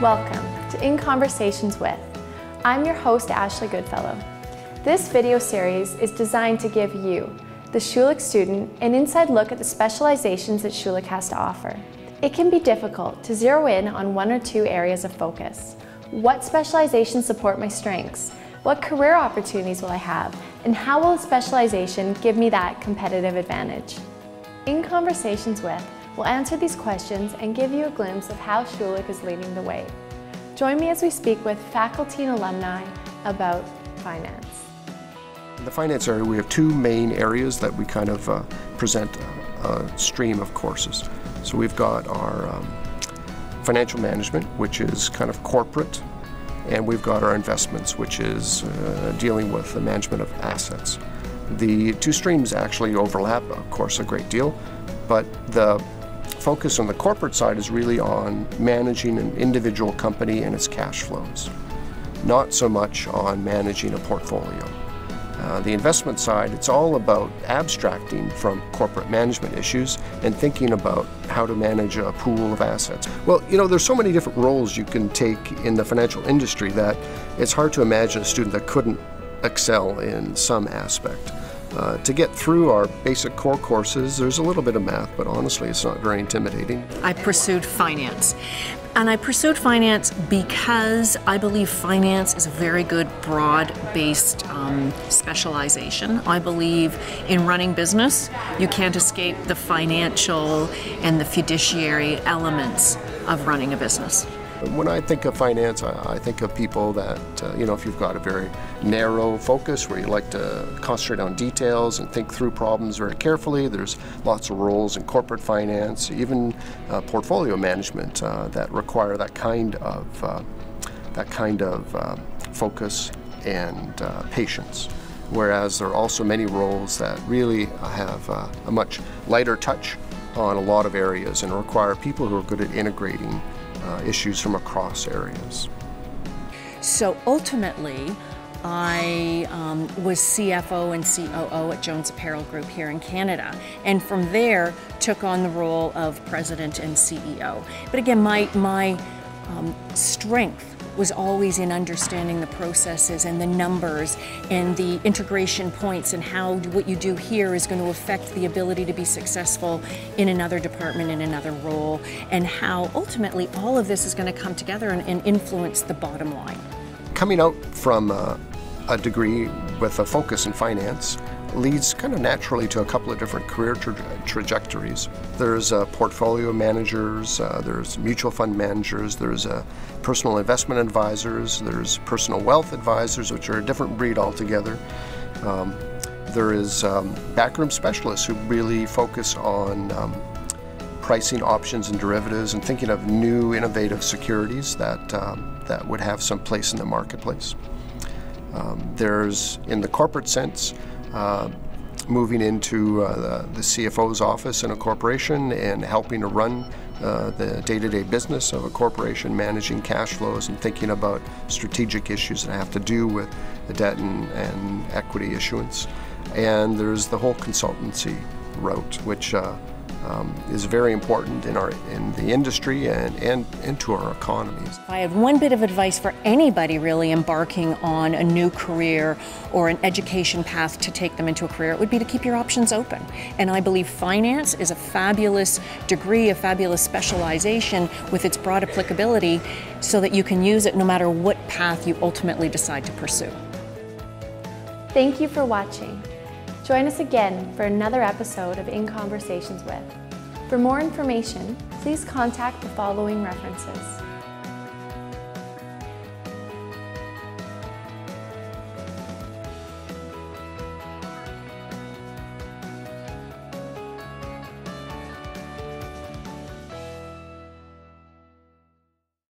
Welcome to In Conversations With. I'm your host, Ashley Goodfellow. This video series is designed to give you, the Schulich student, an inside look at the specializations that Schulich has to offer. It can be difficult to zero in on one or two areas of focus. What specializations support my strengths? What career opportunities will I have? And how will specialization give me that competitive advantage? In Conversations With, we'll answer these questions and give you a glimpse of how Schulich is leading the way. Join me as we speak with faculty and alumni about finance. In the finance area, we have two main areas that we kind of present a stream of courses. So we've got our financial management, which is kind of corporate, and we've got our investments, which is dealing with the management of assets. The two streams actually overlap, of course, a great deal, but the focus on the corporate side is really on managing an individual company and its cash flows, not so much on managing a portfolio. The investment side, it's all about abstracting from corporate management issues and thinking about how to manage a pool of assets. Well, you know, there's so many different roles you can take in the financial industry that it's hard to imagine a student that couldn't excel in some aspect. To get through our basic core courses, there's a little bit of math, but honestly, it's not very intimidating. I pursued finance. And I pursued finance because I believe finance is a very good broad-based specialization. I believe in running business, you can't escape the financial and the fiduciary elements of running a business. When I think of finance, I think of people that, you know, if you've got a very narrow focus where you like to concentrate on details and think through problems very carefully, there's lots of roles in corporate finance, even portfolio management that require that kind of focus and patience. Whereas there are also many roles that really have a much lighter touch on a lot of areas and require people who are good at integrating issues from across areas. So ultimately, I was CFO and COO at Jones Apparel Group here in Canada, and from there took on the role of president and CEO. But again, my strength was always in understanding the processes and the numbers and the integration points and how what you do here is going to affect the ability to be successful in another department, in another role, and how ultimately all of this is going to come together and influence the bottom line. Coming out from a degree with a focus in finance leads kind of naturally to a couple of different career trajectories. There's portfolio managers, there's mutual fund managers, there's personal investment advisors, there's personal wealth advisors, which are a different breed altogether. There is backroom specialists who really focus on pricing options and derivatives and thinking of new innovative securities that would have some place in the marketplace. There's, in the corporate sense, moving into the CFO's office in a corporation and helping to run the day-to-day business of a corporation, managing cash flows and thinking about strategic issues that have to do with the debt and equity issuance. And there's the whole consultancy route, which is very important in the industry and into our economies. If I had one bit of advice for anybody really embarking on a new career or an education path to take them into a career, it would be to keep your options open. And I believe finance is a fabulous degree, a fabulous specialization with its broad applicability so that you can use it no matter what path you ultimately decide to pursue. Thank you for watching. Join us again for another episode of In Conversations With. For more information, please contact the following references.